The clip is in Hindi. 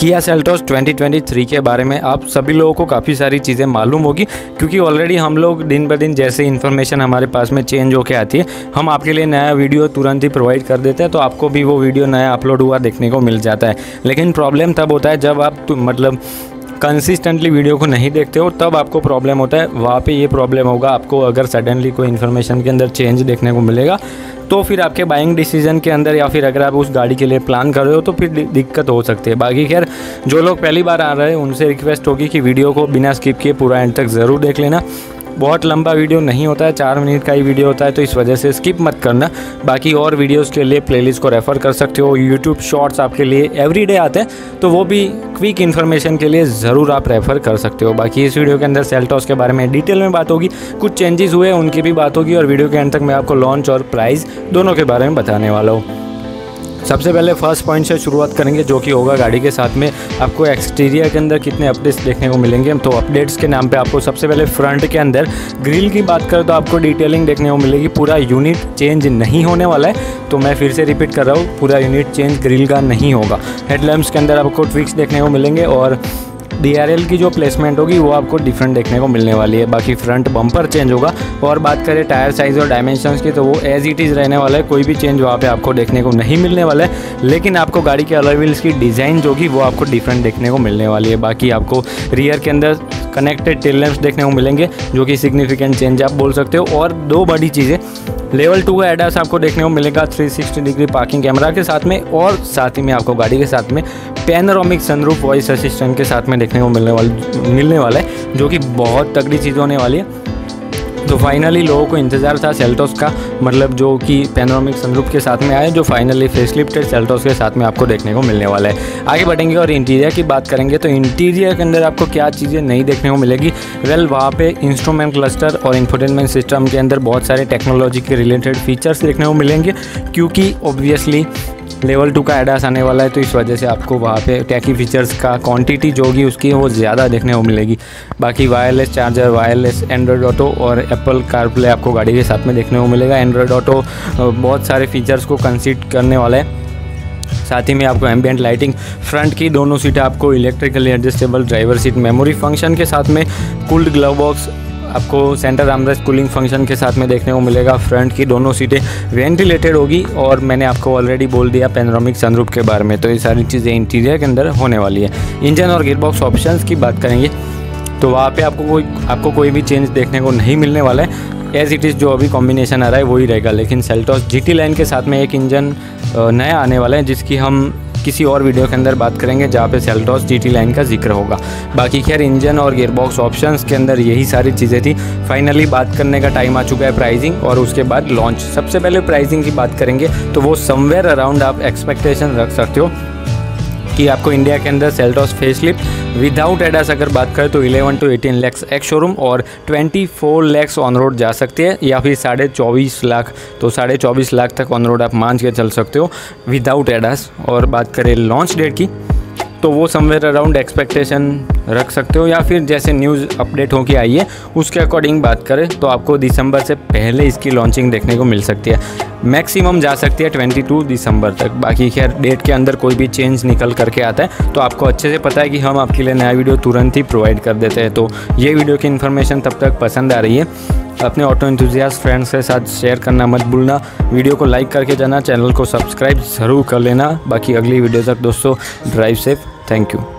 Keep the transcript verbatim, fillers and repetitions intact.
Kia Seltos twenty twenty three के बारे में आप सभी लोगों को काफ़ी सारी चीज़ें मालूम होगी, क्योंकि ऑलरेडी हम लोग दिन ब दिन जैसे इन्फॉर्मेशन हमारे पास में चेंज होके आती है हम आपके लिए नया वीडियो तुरंत ही प्रोवाइड कर देते हैं, तो आपको भी वो वीडियो नया अपलोड हुआ देखने को मिल जाता है। लेकिन प्रॉब्लम तब होता है जब आप मतलब कंसिस्टेंटली वीडियो को नहीं देखते हो, तब आपको प्रॉब्लम होता है। वहाँ पे ये प्रॉब्लम होगा आपको, अगर सडनली कोई इन्फॉर्मेशन के अंदर चेंज देखने को मिलेगा तो फिर आपके बाइंग डिसीजन के अंदर, या फिर अगर आप उस गाड़ी के लिए प्लान कर रहे हो तो फिर दिक्कत हो सकती है। बाकी खैर जो लोग पहली बार आ रहे हैं उनसे रिक्वेस्ट होगी कि वीडियो को बिना स्किप किए पूरा एंड तक ज़रूर देख लेना। बहुत लंबा वीडियो नहीं होता है, चार मिनट का ही वीडियो होता है, तो इस वजह से स्किप मत करना। बाकी और वीडियोस के लिए प्लेलिस्ट को रेफ़र कर सकते हो। यूट्यूब शॉर्ट्स आपके लिए एवरीडे आते हैं, तो वो भी क्विक इन्फॉर्मेशन के लिए ज़रूर आप रेफ़र कर सकते हो। बाकी इस वीडियो के अंदर सेल्टोस के बारे में डिटेल में बात होगी, कुछ चेंजेस हुए उनकी भी बात होगी, और वीडियो के एंड तक मैं आपको लॉन्च और प्राइस दोनों के बारे में बताने वाला हूँ। सबसे पहले फर्स्ट पॉइंट से शुरुआत करेंगे, जो कि होगा गाड़ी के साथ में आपको एक्सटीरियर के अंदर कितने अपडेट्स देखने को मिलेंगे। तो अपडेट्स के नाम पे आपको सबसे पहले फ्रंट के अंदर ग्रिल की बात करें तो आपको डिटेलिंग देखने को मिलेगी। पूरा यूनिट चेंज नहीं होने वाला है, तो मैं फिर से रिपीट कर रहा हूँ, पूरा यूनिट चेंज ग्रिल का नहीं होगा। हेडलैम्प्स के अंदर आपको ट्विक्स देखने को मिलेंगे और डी आर एल की जो प्लेसमेंट होगी वो आपको डिफरेंट देखने को मिलने वाली है। बाकी फ्रंट बम्पर चेंज होगा। और बात करें टायर साइज़ और डायमेंशंस की, तो वो एज इट इज़ रहने वाला है, कोई भी चेंज वहाँ पे आपको देखने को नहीं मिलने वाला है। लेकिन आपको गाड़ी के अलॉय व्हील्स की डिज़ाइन जो होगी वो आपको डिफरेंट देखने को मिलने वाली है। बाकी आपको रियर के अंदर कनेक्टेड टेल लैंप्स देखने को मिलेंगे, जो कि सिग्निफिकेंट चेंज आप बोल सकते हो। और दो बड़ी चीज़ें, लेवल टू एडास आपको देखने को मिलेगा three sixty degree parking camera के साथ में, और साथ ही में आपको गाड़ी के साथ में पैनोरामिक सनरूफ वॉइस असिस्टेंट के साथ में देखने को मिलने वाला मिलने वाला है, जो कि बहुत तगड़ी चीज़ होने वाली है। तो फाइनली लोगों को इंतज़ार था सेल्टोस का, मतलब जो कि पैनोरामिक सनरूफ के साथ में आए, जो फाइनली फेसलिफ्टेड सेल्टोस के साथ में आपको देखने को मिलने वाला है। आगे बढ़ेंगे और इंटीरियर की बात करेंगे, तो इंटीरियर के अंदर आपको क्या चीज़ें नहीं देखने को मिलेगी। वेल वहाँ पे इंस्ट्रूमेंट क्लस्टर और इंफोटेनमेंट सिस्टम के अंदर बहुत सारे टेक्नोलॉजी के रिलेटेड फीचर्स देखने को मिलेंगे, क्योंकि ऑब्वियसली लेवल टू का एडास आने वाला है, तो इस वजह से आपको वहाँ पे टैकी फीचर्स का क्वांटिटी जो होगी उसकी वो ज़्यादा देखने को मिलेगी। बाकी wireless charger, wireless Android auto और एप्पल कारप्ले आपको गाड़ी के साथ में देखने को मिलेगा। एंड्रॉयड ऑटो बहुत सारे फीचर्स को कंसीडर करने वाला है। साथ ही में आपको एम्बियंट लाइटिंग, फ्रंट की दोनों सीटें आपको electrically adjustable driver seat memory function के साथ में, कूल्ड ग्लव बॉक्स आपको सेंटर आर्मरेस्ट कूलिंग फंक्शन के साथ में देखने को मिलेगा। फ्रंट की दोनों सीटें वेंटिलेटेड होगी, और मैंने आपको ऑलरेडी बोल दिया पैनोरामिक सनरूफ के बारे में। तो ये सारी चीज़ें इंटीरियर के अंदर होने वाली है। इंजन और गियरबॉक्स ऑप्शंस की बात करेंगे, तो वहाँ पे आपको कोई आपको कोई भी चेंज देखने को नहीं मिलने वाला है। एज इट इज़ जो अभी कॉम्बिनेशन आ रहा है वही रहेगा। लेकिन सेल्टोस जी टी लाइन के साथ में एक इंजन नया आने वाला है, जिसकी हम किसी और वीडियो के अंदर बात करेंगे जहाँ पे सेल्टोस जीटी लाइन का जिक्र होगा। बाकी खैर इंजन और गियरबॉक्स ऑप्शंस के अंदर यही सारी चीज़ें थी। फाइनली बात करने का टाइम आ चुका है प्राइसिंग और उसके बाद लॉन्च। सबसे पहले प्राइसिंग की बात करेंगे, तो वो समवेयर अराउंड आप एक्सपेक्टेशन रख सकते हो कि आपको इंडिया के अंदर सेल्टोस फेसलिफ्ट विदाउट एडास अगर बात करें तो eleven to eighteen lakhs ex showroom और twenty four lakhs on road जा सकती है, या फिर साढ़े चौबीस लाख तो साढ़े चौबीस लाख तक ऑन रोड आप मान के चल सकते हो विदाउट एडास। और बात करें लॉन्च डेट की, तो वो समवेयर अराउंड एक्सपेक्टेशन रख सकते हो, या फिर जैसे न्यूज़ अपडेट होकर आई है उसके अकॉर्डिंग बात करें तो आपको दिसंबर से पहले इसकी लॉन्चिंग देखने को मिल सकती है। मैक्सिमम जा सकती है बाईस दिसंबर तक। बाकी खैर डेट के अंदर कोई भी चेंज निकल करके आता है तो आपको अच्छे से पता है कि हम आपके लिए नया वीडियो तुरंत ही प्रोवाइड कर देते हैं। तो ये वीडियो की इन्फॉर्मेशन तब तक पसंद आ रही है अपने ऑटो एंथुजियास्ट फ्रेंड्स के साथ शेयर करना मत भूलना। वीडियो को लाइक करके जाना, चैनल को सब्सक्राइब ज़रूर कर लेना। बाकी अगली वीडियो तक दोस्तों ड्राइव सेफ, थैंक यू।